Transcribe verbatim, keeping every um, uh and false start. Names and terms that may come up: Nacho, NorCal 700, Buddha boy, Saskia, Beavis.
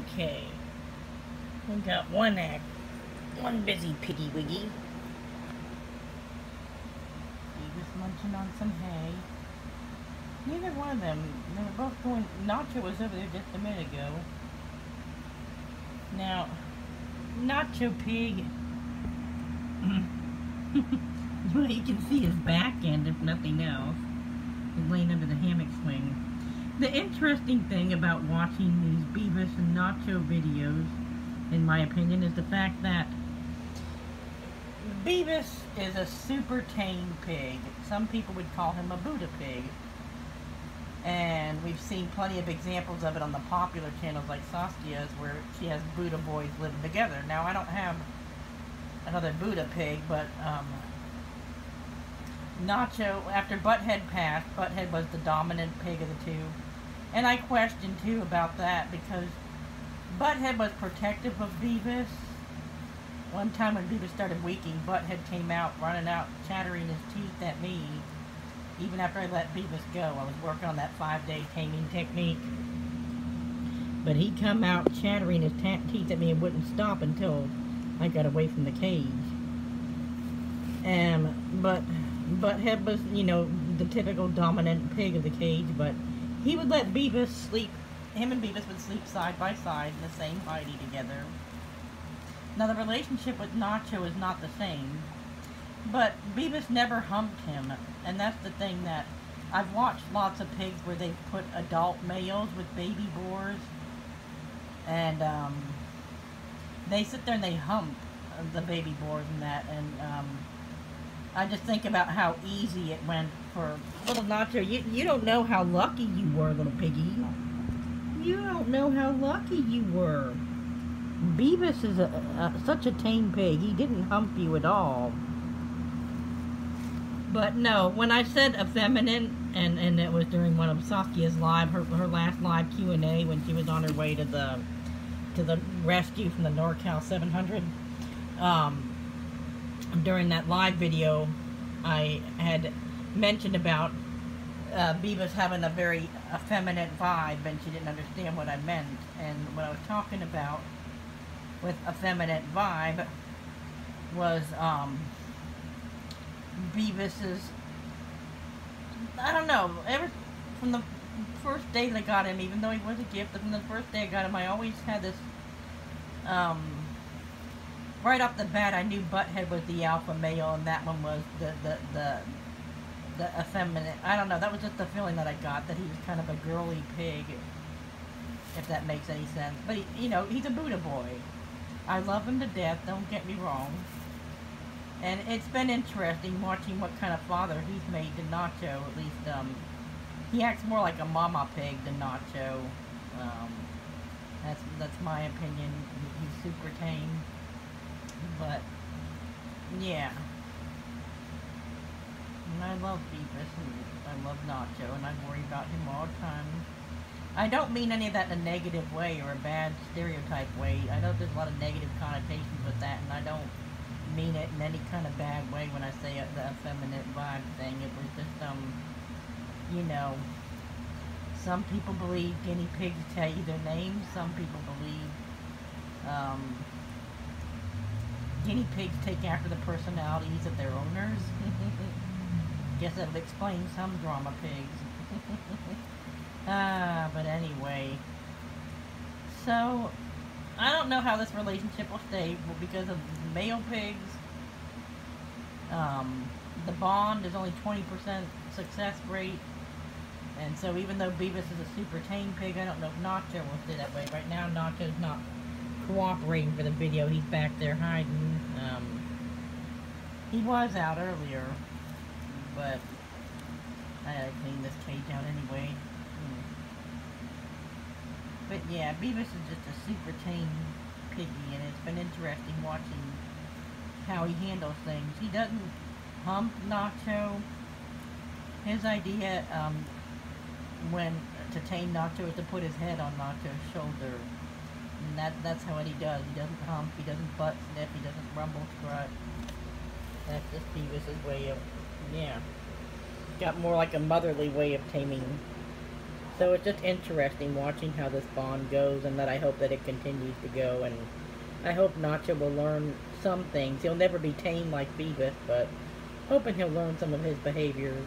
Okay. We got one act. One busy piggy wiggy. Beavis munching on some hay. Neither one of them. They were both going. Nacho was over there just a minute ago. Now, Nacho Pig. Well, you can see his back end, if nothing else. He's laying under the hammock swing. The interesting thing about watching these Beavis and Nacho videos, in my opinion, is the fact that Beavis is a super tame pig. Some people would call him a Buddha pig. And we've seen plenty of examples of it on the popular channels like Saskia's, where she has Buddha boys living together. Now, I don't have another Buddha pig, but um, Nacho, after Butthead passed, Butthead was the dominant pig of the two. And I questioned, too, about that, because Butthead was protective of Beavis. One time when Beavis started weaking, Butthead came out, running out, chattering his teeth at me. Even after I let Beavis go, I was working on that five-day taming technique. But he come out chattering his teeth at me and wouldn't stop until I got away from the cage. Um, but Butthead was, you know, the typical dominant pig of the cage, but he would let Beavis sleep. Him and Beavis would sleep side by side in the same body together. Now, the relationship with Nacho is not the same. But Beavis never humped him, and that's the thing that I've watched lots of pigs where they put adult males with baby boars, and um, they sit there and they hump the baby boars and that, and um, I just think about how easy it went for little Nacho. You, you don't know how lucky you were, little piggy. You don't know how lucky you were. Beavis is a, a, such a tame pig. He didn't hump you at all. But no, when I said effeminate, and, and it was during one of Saskia's live, her, her last live Q and A when she was on her way to the to the rescue from the NorCal seven hundred. Um, during that live video, I had mentioned about uh, Beavis having a very effeminate vibe, and she didn't understand what I meant. And what I was talking about with effeminate vibe was Um, Beavis's, I don't know, ever from the first day that I got him, even though he was a gift, from the first day I got him, I always had this, um, right off the bat, I knew Butthead was the alpha male, and that one was the, the, the, the effeminate. I don't know, that was just the feeling that I got, that he was kind of a girly pig, if that makes any sense. But, he, you know, he's a Buddha boy. I love him to death, don't get me wrong. And it's been interesting watching what kind of father he's made to Nacho. At least, um, he acts more like a mama pig than Nacho. Um, that's, that's my opinion. He's super tame. But, yeah. And I love Beavis, and I love Nacho, and I worry about him all the time. I don't mean any of that in a negative way or a bad stereotype way. I know there's a lot of negative connotations with that, and I don't mean it in any kind of bad way when I say it, the effeminate vibe thing. It was just, um, you know, some people believe guinea pigs tell you their names. Some people believe, um, guinea pigs take after the personalities of their owners. Guess that would explain some drama pigs. Ah, but anyway. So, I don't know how this relationship will stay because of male pigs. Um, the bond is only twenty percent success rate. And so even though Beavis is a super tame pig, I don't know if Nacho will stay that way. Right now, Nacho's not cooperating for the video. He's back there hiding. Um, he was out earlier, but I gotta clean this cage out anyway. Hmm. But yeah, Beavis is just a super tame piggy, and it's been interesting watching how he handles things. He doesn't hump Nacho. His idea um, when to tame Nacho is to put his head on Nacho's shoulder, and that, that's how it he does. He doesn't hump, he doesn't butt sniff, he doesn't rumble strut. That's just Beavis's way of, yeah, got more like a motherly way of taming So it's just interesting watching how this bond goes, and that I hope that it continues to go, and I hope Nacho will learn some things. He'll never be tame like Beavis, but hoping he'll learn some of his behaviors.